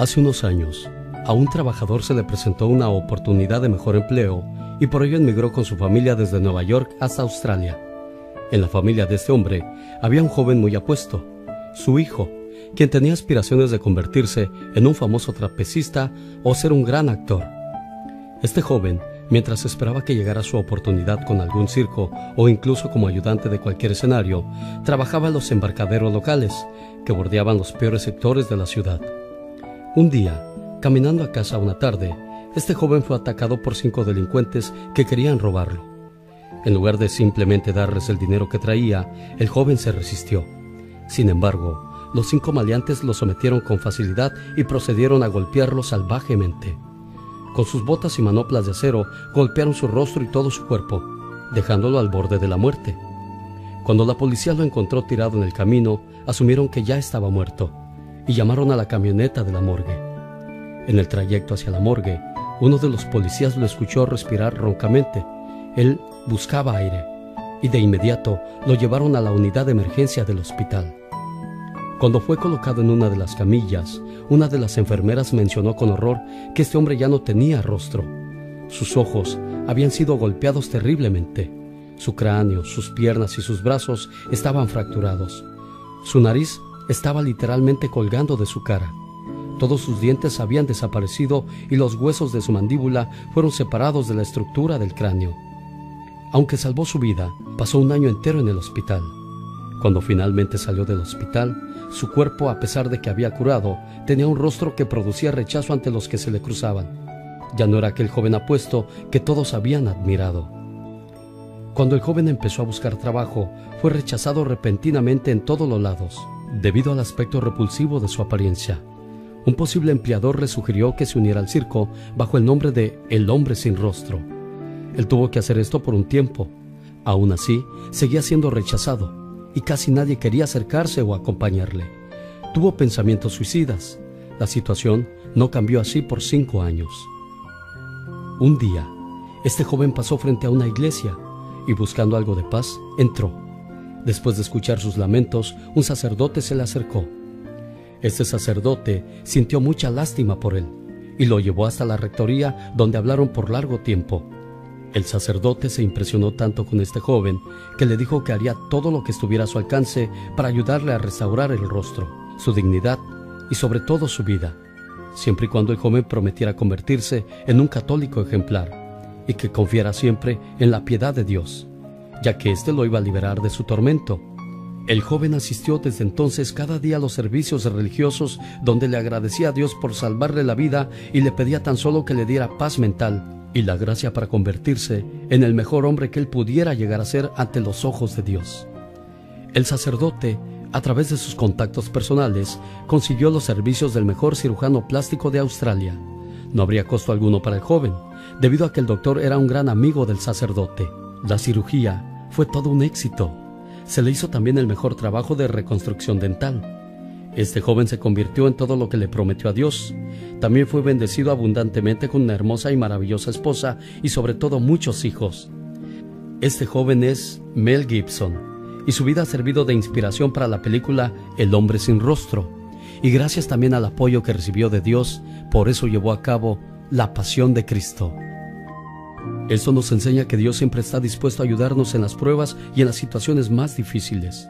Hace unos años, a un trabajador se le presentó una oportunidad de mejor empleo y por ello emigró con su familia desde Nueva York hasta Australia. En la familia de este hombre había un joven muy apuesto, su hijo, quien tenía aspiraciones de convertirse en un famoso trapecista o ser un gran actor. Este joven, mientras esperaba que llegara su oportunidad con algún circo o incluso como ayudante de cualquier escenario, trabajaba en los embarcaderos locales que bordeaban los peores sectores de la ciudad. Un día, caminando a casa una tarde, este joven fue atacado por 5 delincuentes que querían robarlo. En lugar de simplemente darles el dinero que traía, el joven se resistió. Sin embargo, los 5 maleantes lo sometieron con facilidad y procedieron a golpearlo salvajemente. Con sus botas y manoplas de acero golpearon su rostro y todo su cuerpo, dejándolo al borde de la muerte. Cuando la policía lo encontró tirado en el camino, asumieron que ya estaba muerto y llamaron a la camioneta de la morgue. En el trayecto hacia la morgue, uno de los policías lo escuchó respirar roncamente. Él buscaba aire y de inmediato lo llevaron a la unidad de emergencia del hospital. Cuando fue colocado en una de las camillas, una de las enfermeras mencionó con horror que este hombre ya no tenía rostro. Sus ojos habían sido golpeados terriblemente. Su cráneo, sus piernas y sus brazos estaban fracturados. Su nariz estaba literalmente colgando de su cara. Todos sus dientes habían desaparecido y los huesos de su mandíbula fueron separados de la estructura del cráneo. Aunque salvó su vida, pasó un año entero en el hospital. Cuando finalmente salió del hospital, su cuerpo, a pesar de que había curado, tenía un rostro que producía rechazo ante los que se le cruzaban. Ya no era aquel joven apuesto que todos habían admirado. Cuando el joven empezó a buscar trabajo, fue rechazado repentinamente en todos los lados, debido al aspecto repulsivo de su apariencia. Un posible empleador le sugirió que se uniera al circo bajo el nombre de El Hombre sin Rostro. Él tuvo que hacer esto por un tiempo. Aún así, seguía siendo rechazado y casi nadie quería acercarse o acompañarle. Tuvo pensamientos suicidas. La situación no cambió así por 5 años. Un día, este joven pasó frente a una iglesia y buscando algo de paz, entró. Después de escuchar sus lamentos, un sacerdote se le acercó. Este sacerdote sintió mucha lástima por él y lo llevó hasta la rectoría donde hablaron por largo tiempo. El sacerdote se impresionó tanto con este joven que le dijo que haría todo lo que estuviera a su alcance para ayudarle a restaurar el rostro, su dignidad y sobre todo su vida, siempre y cuando el joven prometiera convertirse en un católico ejemplar y que confiara siempre en la piedad de Dios, ya que éste lo iba a liberar de su tormento. El joven asistió desde entonces cada día a los servicios religiosos donde le agradecía a Dios por salvarle la vida y le pedía tan solo que le diera paz mental y la gracia para convertirse en el mejor hombre que él pudiera llegar a ser ante los ojos de Dios. El sacerdote, a través de sus contactos personales, consiguió los servicios del mejor cirujano plástico de Australia. No habría costo alguno para el joven, debido a que el doctor era un gran amigo del sacerdote. La cirugía fue todo un éxito. Se le hizo también el mejor trabajo de reconstrucción dental. Este joven se convirtió en todo lo que le prometió a Dios. También fue bendecido abundantemente con una hermosa y maravillosa esposa y sobre todo muchos hijos. Este joven es Mel Gibson y su vida ha servido de inspiración para la película El Hombre sin Rostro. Y gracias también al apoyo que recibió de Dios, por eso llevó a cabo La Pasión de Cristo. Esto nos enseña que Dios siempre está dispuesto a ayudarnos en las pruebas y en las situaciones más difíciles.